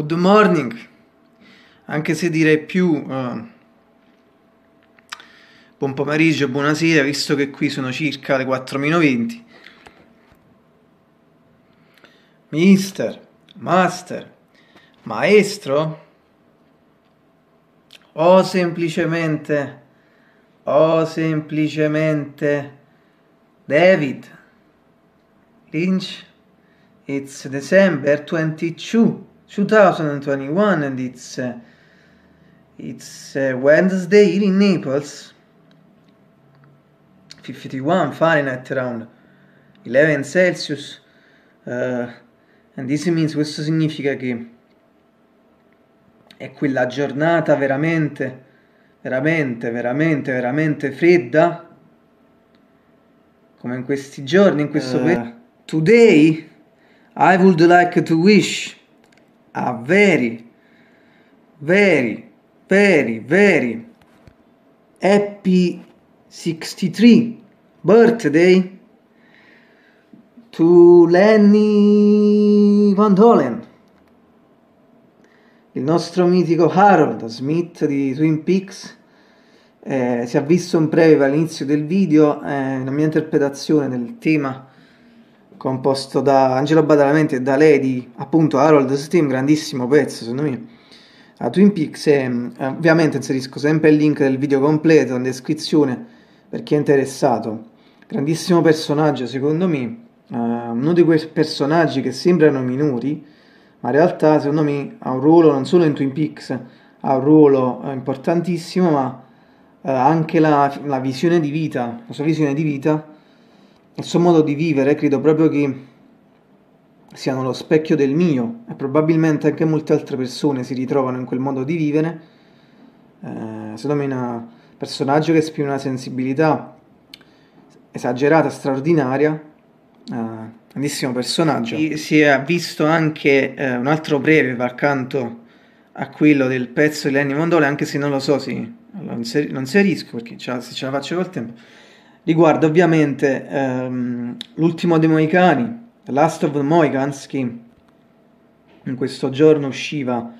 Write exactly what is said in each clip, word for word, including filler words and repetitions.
o The Morning, anche se direi più uh, buon pomeriggio, buonasera, visto che qui sono circa le quattro meno venti. Mister, master, maestro, o semplicemente, o semplicemente David Lynch. It's December twenty-second, two thousand twenty-one, and it's uh, it's uh, Wednesday in Naples. fifty-one Fahrenheit, around eleven Celsius. Uh, and this means, questo significa che è quella giornata veramente, veramente, veramente, veramente fredda, come in questi giorni, in questo uh, periodo. Today I would like to wish a very, very, very, very happy sixty-three birthday to Lenny Von Dohlen, il nostro mitico Harold Smith di Twin Peaks. Eh, si è visto un breve all'inizio del video, eh, la mia interpretazione del tema composto da Angelo Badalamenti e da lei di, appunto, Harold's Theme, grandissimo pezzo secondo me, a Twin Peaks. E, eh, ovviamente inserisco sempre il link del video completo in descrizione per chi è interessato. Grandissimo personaggio secondo me, eh, uno di quei personaggi che sembrano minori, ma in realtà secondo me ha un ruolo non solo in Twin Peaks, ha un ruolo eh, importantissimo, ma eh, anche la, la visione di vita, la sua visione di vita, il suo modo di vivere, credo proprio che siano lo specchio del mio, e probabilmente anche molte altre persone si ritrovano in quel modo di vivere. Eh, secondo me è un personaggio che esprime una sensibilità esagerata, straordinaria, eh, grandissimo personaggio. E si è visto anche eh, un altro breve accanto a quello del pezzo di Lenny Von Dohlen, anche se non lo so se lo inser inserisco, perché ce se ce la faccio col tempo. Riguarda ovviamente ehm, l'ultimo dei Mohicani, The Last of the Mohicans, che in questo giorno usciva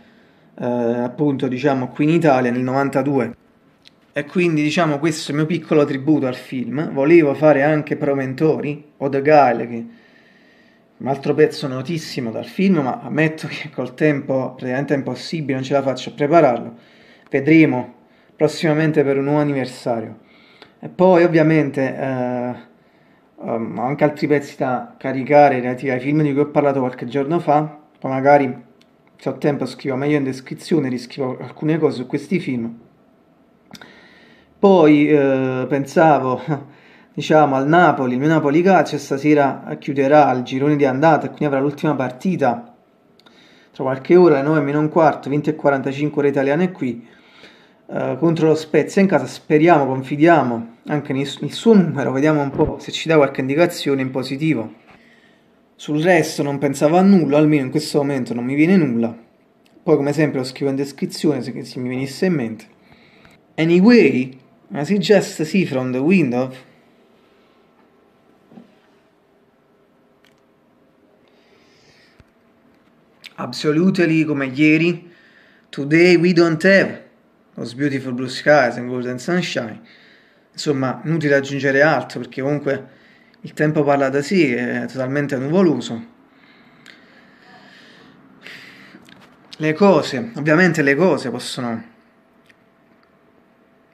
eh, appunto, diciamo, qui in Italia nel novantadue, e quindi, diciamo, questo è il mio piccolo tributo al film. Volevo fare anche Promentori o The Guile, che è un altro pezzo notissimo dal film, ma ammetto che col tempo praticamente è impossibile, non ce la faccio a prepararlo. Vedremo prossimamente per un nuovo anniversario. E poi ovviamente eh, um, ho anche altri pezzi da caricare relativi ai film di cui ho parlato qualche giorno fa, poi magari se ho tempo scrivo meglio in descrizione, riscrivo alcune cose su questi film. Poi eh, pensavo, diciamo, al Napoli, il mio Napoli Calcio stasera chiuderà il girone di andata, e quindi avrà l'ultima partita tra qualche ora, alle nove meno un quarto, venti e quarantacinque ore italiane qui, contro lo Spezia in casa. Speriamo, confidiamo anche nel suo numero, vediamo un po' se ci dà qualche indicazione in positivo. Sul resto non pensavo a nulla, almeno in questo momento non mi viene nulla, poi come sempre lo scrivo in descrizione se, se mi venisse in mente. Anyway, I see just see from the window absolutely, come ieri, today we don't have those beautiful blue skies and golden sunshine. Insomma, inutile aggiungere altro, perché comunque il tempo parla da sé, è totalmente nuvoloso. Le cose, ovviamente le cose possono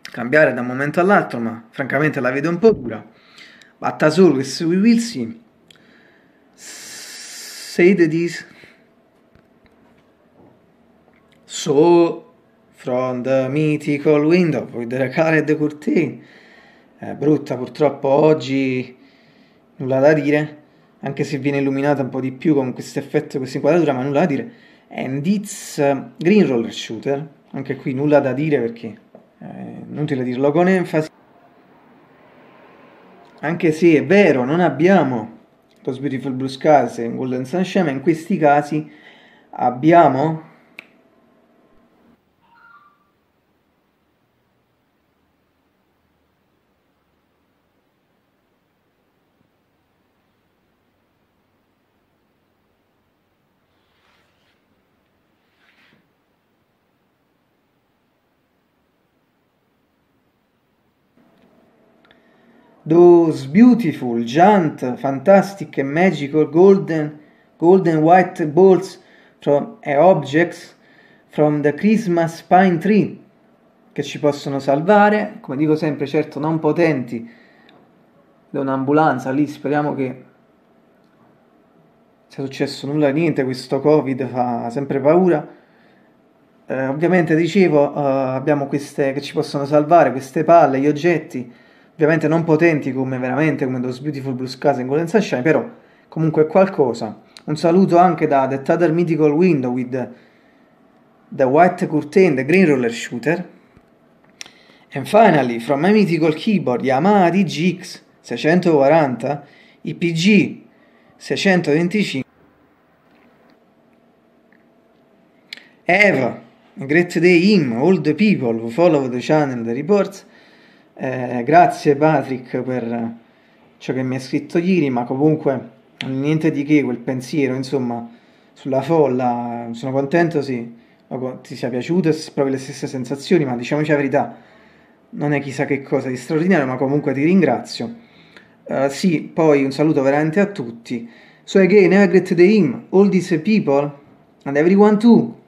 cambiare da un momento all'altro, ma francamente la vedo un po' dura. But as always we will see. Say that is so from the mythical window with the care and the curtain. È brutta purtroppo oggi, nulla da dire, anche se viene illuminata un po' di più con questo effetto, questa inquadratura, ma nulla da dire. And it's uh, green roller shooter, anche qui nulla da dire perché è inutile dirlo con enfasi, anche se è vero non abbiamo those beautiful blue skies e golden sunshine, ma in questi casi abbiamo those beautiful, giant, fantastic and magical golden, golden white balls from uh, objects from the Christmas pine tree, che ci possono salvare, come dico sempre, certo non potenti, da un'ambulanza lì, speriamo che sia successo nulla, niente, questo Covid fa sempre paura. Eh, ovviamente dicevo, eh, abbiamo queste che ci possono salvare, queste palle, gli oggetti, ovviamente non potenti come veramente, come Those Beautiful Blue Skies in Golden Sunshine, però comunque è qualcosa. Un saluto anche da The Tether Mythical Window with the White Curtain, the Green Roller Shooter. And finally, from my mythical keyboard, Yamaha D G X six forty, I P G six twenty-five, Eva, Great Day Him, all the people who follow the channel, the reports. Eh, grazie Patrick per ciò che mi hai scritto ieri, ma comunque niente di che, quel pensiero, insomma, sulla folla. Sono contento, sì, ti sia piaciuto, provi le stesse sensazioni, ma diciamoci la verità, non è chissà che cosa di straordinario, ma comunque ti ringrazio. Uh, sì, poi un saluto veramente a tutti. So again, have a great day, all these people, and everyone too.